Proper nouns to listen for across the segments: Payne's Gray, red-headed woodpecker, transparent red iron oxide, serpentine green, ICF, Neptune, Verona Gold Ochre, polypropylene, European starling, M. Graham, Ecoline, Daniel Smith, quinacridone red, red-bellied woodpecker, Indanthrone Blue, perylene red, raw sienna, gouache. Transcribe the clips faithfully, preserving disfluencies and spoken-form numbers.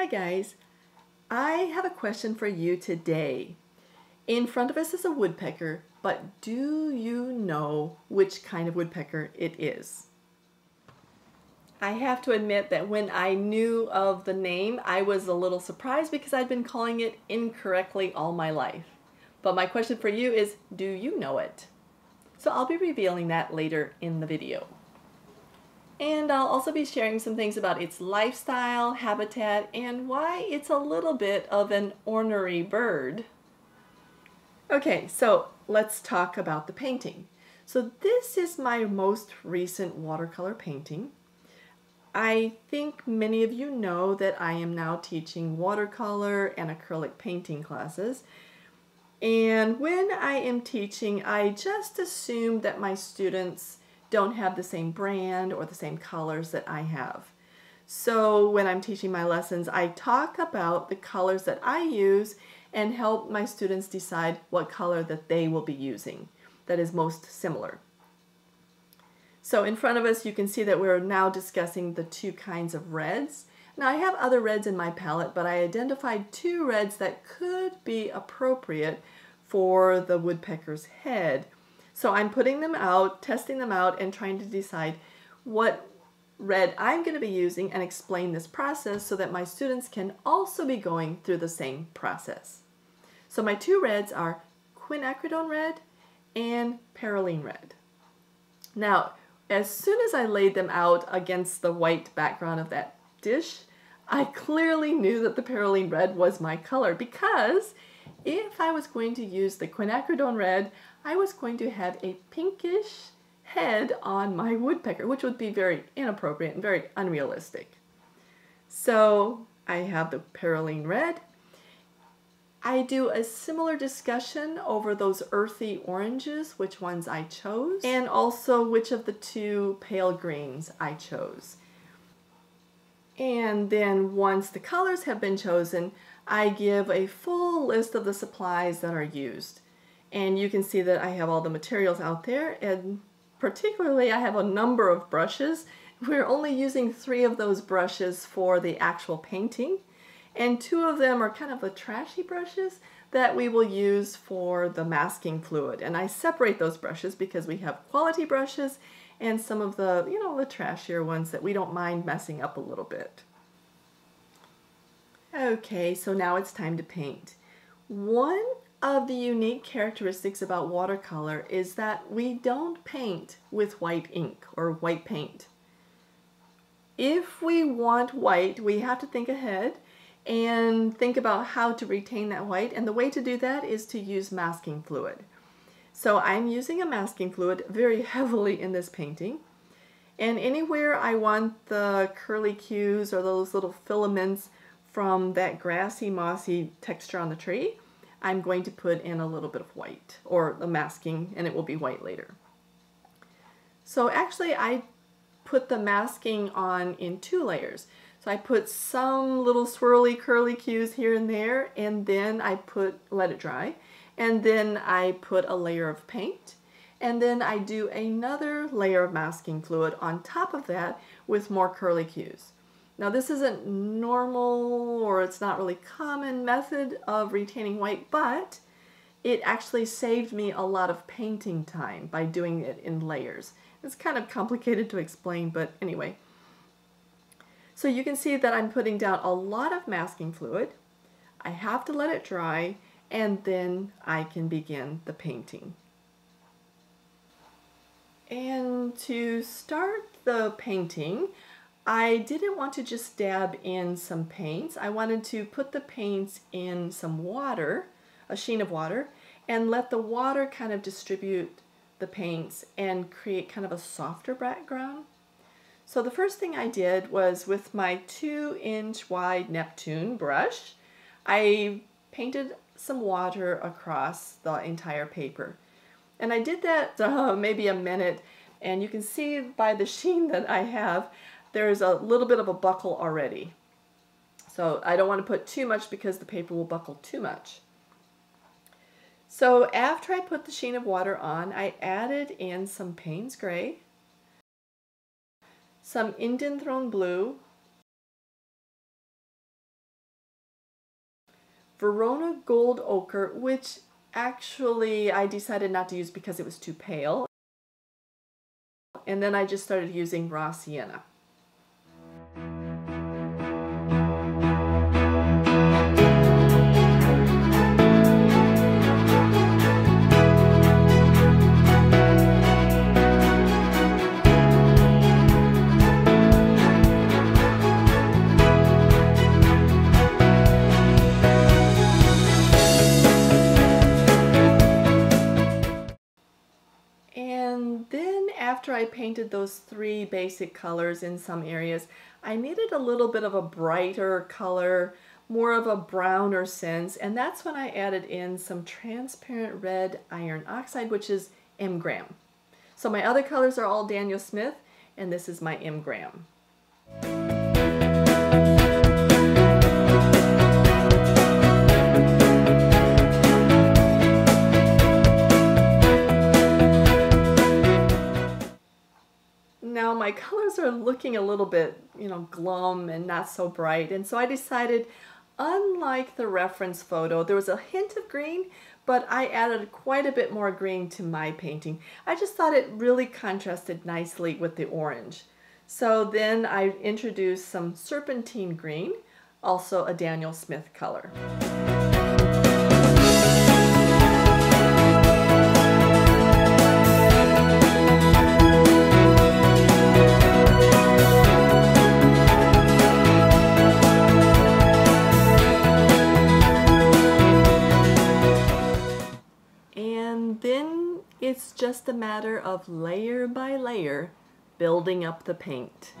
Hi guys, I have a question for you today. In front of us is a woodpecker, but do you know which kind of woodpecker it is? I have to admit that when I knew of the name, I was a little surprised because I'd been calling it incorrectly all my life. But my question for you is, do you know it? So I'll be revealing that later in the video. And I'll also be sharing some things about its lifestyle, habitat, and why it's a little bit of an ornery bird. Okay, so let's talk about the painting. So this is my most recent watercolor painting. I think many of you know that I am now teaching watercolor and acrylic painting classes. And when I am teaching, I just assume that my students don't have the same brand or the same colors that I have. So when I'm teaching my lessons, I talk about the colors that I use and help my students decide what color that they will be using that is most similar. So in front of us, you can see that we're now discussing the two kinds of reds. Now I have other reds in my palette, but I identified two reds that could be appropriate for the woodpecker's head. So I'm putting them out, testing them out, and trying to decide what red I'm going to be using and explain this process so that my students can also be going through the same process. So my two reds are quinacridone red and perylene red. Now, as soon as I laid them out against the white background of that dish, I clearly knew that the perylene red was my color because if I was going to use the quinacridone red, I was going to have a pinkish head on my woodpecker, which would be very inappropriate and very unrealistic. So I have the perylene red. I do a similar discussion over those earthy oranges, which ones I chose, and also which of the two pale greens I chose. And then once the colors have been chosen, I give a full list of the supplies that are used. And you can see that I have all the materials out there, and particularly I have a number of brushes. We're only using three of those brushes for the actual painting, and two of them are kind of the trashy brushes that we will use for the masking fluid. And I separate those brushes because we have quality brushes and some of the, you know, the trashier ones that we don't mind messing up a little bit. Okay, so now it's time to paint. One of the unique characteristics about watercolor is that we don't paint with white ink or white paint. If we want white, we have to think ahead and think about how to retain that white, and the way to do that is to use masking fluid. So I'm using a masking fluid very heavily in this painting, and anywhere I want the curly cues or those little filaments from that grassy, mossy texture on the tree, I'm going to put in a little bit of white, or the masking, and it will be white later. So actually I put the masking on in two layers. So I put some little swirly curly cues here and there, and then I put, let it dry, and then I put a layer of paint, and then I do another layer of masking fluid on top of that with more curly cues. Now this isn't normal, or it's not really common method of retaining white, but it actually saved me a lot of painting time by doing it in layers. It's kind of complicated to explain, but anyway. So you can see that I'm putting down a lot of masking fluid. I have to let it dry, and then I can begin the painting. And to start the painting, I didn't want to just dab in some paints. I wanted to put the paints in some water, a sheen of water, and let the water kind of distribute the paints and create kind of a softer background. So the first thing I did was with my two inch wide Neptune brush, I painted some water across the entire paper. And I did that uh, maybe a minute, and you can see by the sheen that I have, there's a little bit of a buckle already. So I don't want to put too much because the paper will buckle too much. So after I put the sheen of water on, I added in some Payne's Gray, some Indanthrone Blue, Verona Gold Ochre, which actually I decided not to use because it was too pale. And then I just started using raw sienna. After I painted those three basic colors in some areas, I needed a little bit of a brighter color, more of a browner sense, and that's when I added in some transparent red iron oxide, which is M. Graham. So my other colors are all Daniel Smith, and this is my M. Graham. Now my colors are looking a little bit, you know, glum and not so bright, and so I decided, unlike the reference photo, there was a hint of green, but I added quite a bit more green to my painting. I just thought it really contrasted nicely with the orange. So then I introduced some serpentine green, also a Daniel Smith color. It's just a matter of layer by layer building up the paint.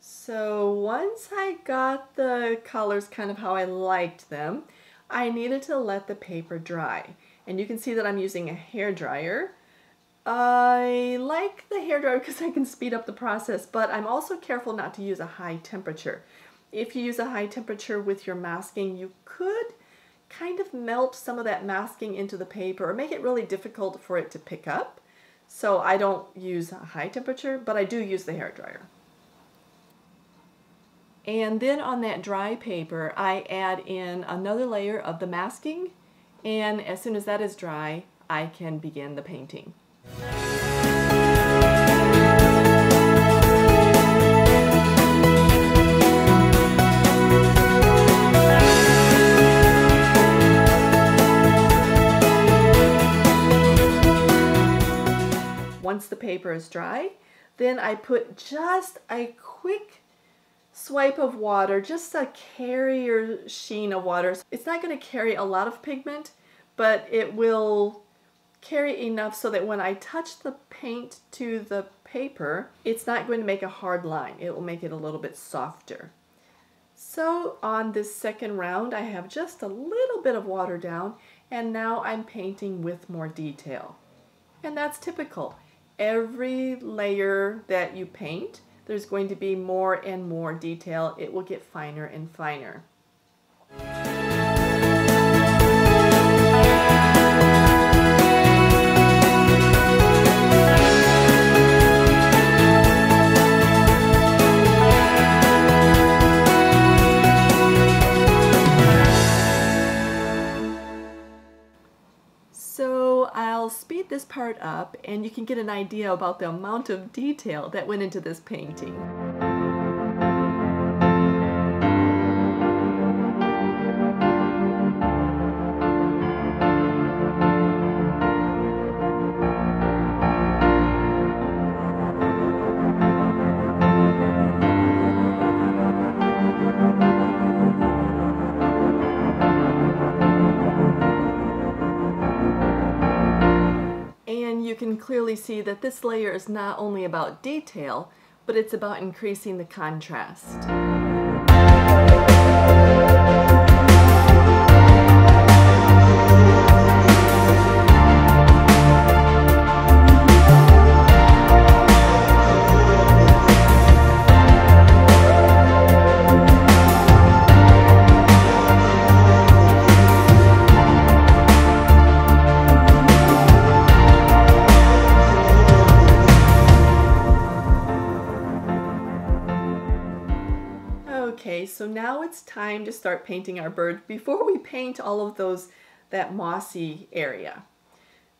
So once I got the colors kind of how I liked them, I needed to let the paper dry, and you can see that I'm using a hairdryer. I like the hairdryer because I can speed up the process, but I'm also careful not to use a high temperature. If you use a high temperature with your masking, you could kind of melt some of that masking into the paper or make it really difficult for it to pick up. So I don't use a high temperature, but I do use the hairdryer. And then on that dry paper, I add in another layer of the masking, and as soon as that is dry, I can begin the painting. Once the paper is dry, then I put just a quick swipe of water, just a carrier sheen of water. It's not going to carry a lot of pigment, but it will carry enough so that when I touch the paint to the paper, it's not going to make a hard line. It will make it a little bit softer. So on this second round, I have just a little bit of water down, and now I'm painting with more detail. And that's typical. Every layer that you paint, there's going to be more and more detail. It will get finer and finer. I'll speed this part up, and you can get an idea about the amount of detail that went into this painting. Clearly see that this layer is not only about detail, but it's about increasing the contrast. Okay, so now it's time to start painting our bird before we paint all of those, that mossy area.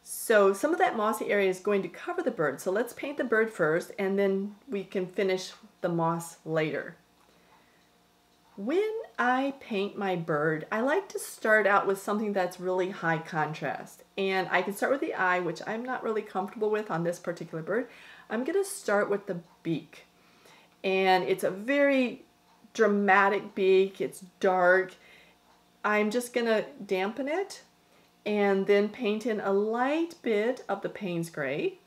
So some of that mossy area is going to cover the bird. So let's paint the bird first, and then we can finish the moss later. When I paint my bird, I like to start out with something that's really high contrast. And I can start with the eye, which I'm not really comfortable with on this particular bird. I'm going to start with the beak. And it's a very dramatic beak. It's dark. I'm just going to dampen it and then paint in a light bit of the Payne's Gray.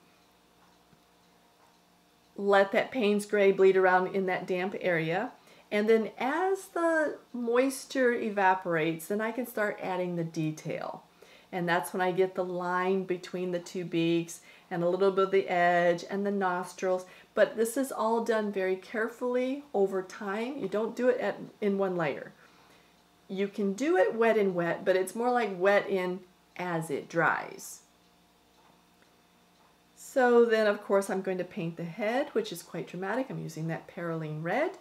Let that Payne's Gray bleed around in that damp area. And then as the moisture evaporates, then I can start adding the detail. And that's when I get the line between the two beaks and a little bit of the edge and the nostrils. But this is all done very carefully over time. You don't do it at, in one layer. You can do it wet in wet, but it's more like wet in as it dries. So then, of course, I'm going to paint the head, which is quite dramatic. I'm using that perylene red.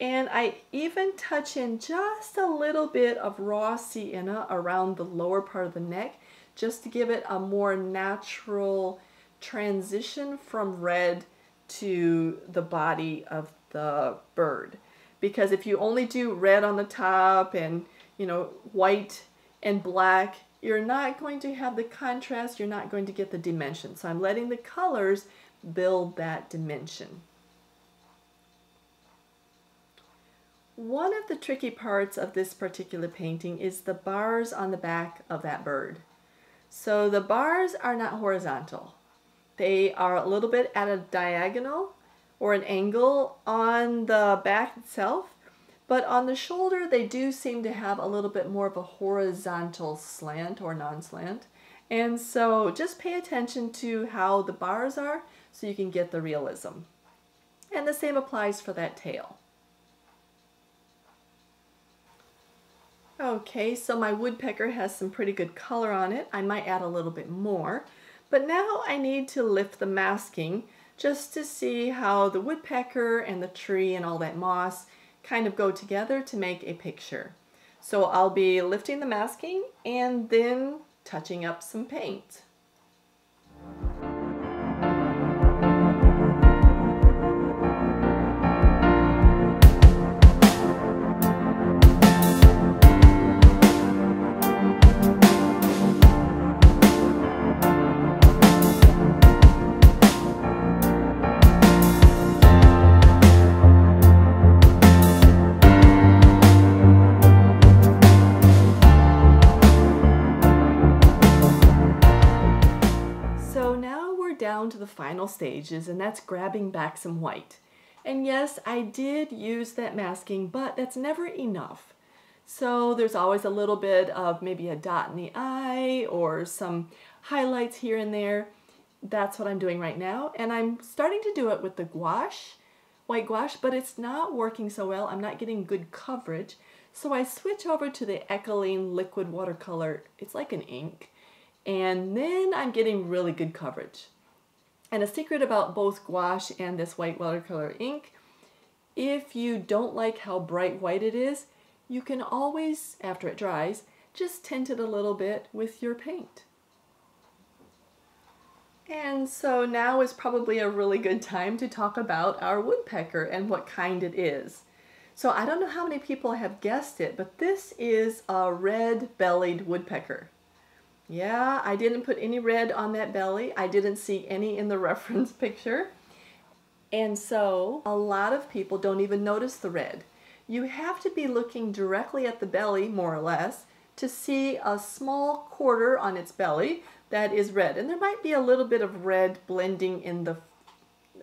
And I even touch in just a little bit of raw sienna around the lower part of the neck, just to give it a more natural transition from red to the body of the bird. Because if you only do red on the top and, you know, white and black, you're not going to have the contrast, you're not going to get the dimension. So I'm letting the colors build that dimension. One of the tricky parts of this particular painting is the bars on the back of that bird. So the bars are not horizontal. They are a little bit at a diagonal or an angle on the back itself, but on the shoulder they do seem to have a little bit more of a horizontal slant or non-slant. And so just pay attention to how the bars are so you can get the realism. And the same applies for that tail. Okay, so my woodpecker has some pretty good color on it. I might add a little bit more, but now I need to lift the masking just to see how the woodpecker and the tree and all that moss kind of go together to make a picture. So I'll be lifting the masking and then touching up some paint. To the final stages, and that's grabbing back some white. And yes, I did use that masking, but that's never enough. So there's always a little bit of maybe a dot in the eye or some highlights here and there. That's what I'm doing right now, and I'm starting to do it with the gouache, white gouache, but it's not working so well. I'm not getting good coverage, so I switch over to the Ecoline liquid watercolor. It's like an ink, and then I'm getting really good coverage. And a secret about both gouache and this white watercolor ink, if you don't like how bright white it is, you can always, after it dries, just tint it a little bit with your paint. And so now is probably a really good time to talk about our woodpecker and what kind it is. So I don't know how many people have guessed it, but this is a red-bellied woodpecker. Yeah, I didn't put any red on that belly. I didn't see any in the reference picture. And so a lot of people don't even notice the red. You have to be looking directly at the belly, more or less, to see a small quarter on its belly that is red. And there might be a little bit of red blending in the,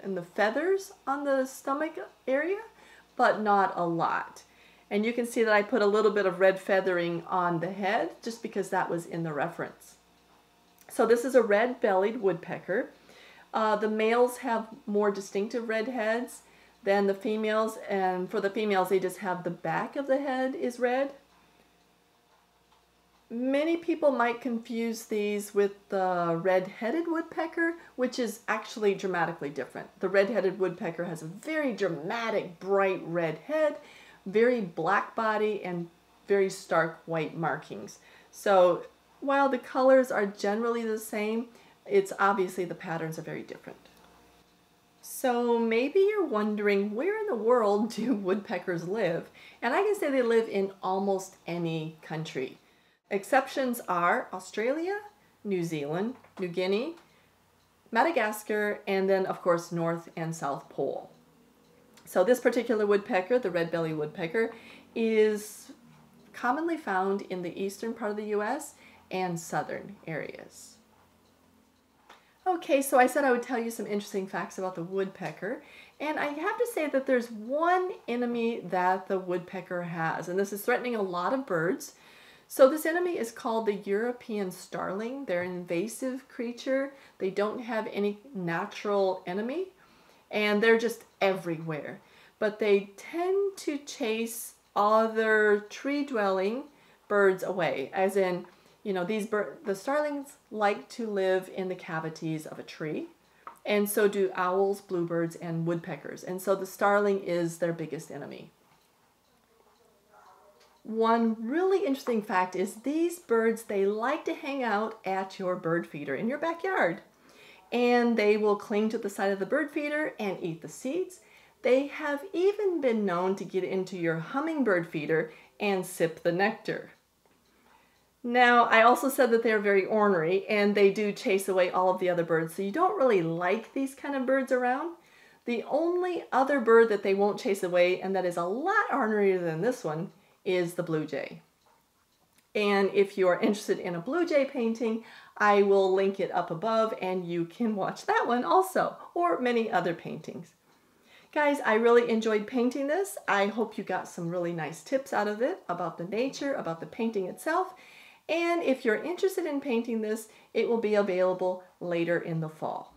in the feathers on the stomach area, but not a lot. And you can see that I put a little bit of red feathering on the head just because that was in the reference. So this is a red-bellied woodpecker. Uh, the males have more distinctive red heads than the females, and for the females they just have the back of the head is red. Many people might confuse these with the red-headed woodpecker, which is actually dramatically different. The red-headed woodpecker has a very dramatic, bright red head, very black body, and very stark white markings. So while the colors are generally the same, it's obviously the patterns are very different. So maybe you're wondering, where in the world do woodpeckers live? And I can say they live in almost any country. Exceptions are Australia, New Zealand, New Guinea, Madagascar, and then of course North and South Pole. So this particular woodpecker, the red-bellied woodpecker, is commonly found in the eastern part of the U S and southern areas. Okay, so I said I would tell you some interesting facts about the woodpecker, and I have to say that there's one enemy that the woodpecker has, and this is threatening a lot of birds. So this enemy is called the European starling. They're an invasive creature. They don't have any natural enemy, and they're just everywhere. But they tend to chase other tree-dwelling birds away, as in, you know, these bir- the starlings like to live in the cavities of a tree, and so do owls, bluebirds, and woodpeckers. And so the starling is their biggest enemy. One really interesting fact is these birds, they like to hang out at your bird feeder in your backyard, and they will cling to the side of the bird feeder and eat the seeds. They have even been known to get into your hummingbird feeder and sip the nectar. Now, I also said that they're very ornery, and they do chase away all of the other birds, so you don't really like these kind of birds around. The only other bird that they won't chase away, and that is a lot ornerier than this one, is the blue jay. And if you are interested in a blue jay painting, I will link it up above and you can watch that one also, or many other paintings. Guys, I really enjoyed painting this. I hope you got some really nice tips out of it about the nature, about the painting itself. And if you're interested in painting this, it will be available later in the fall.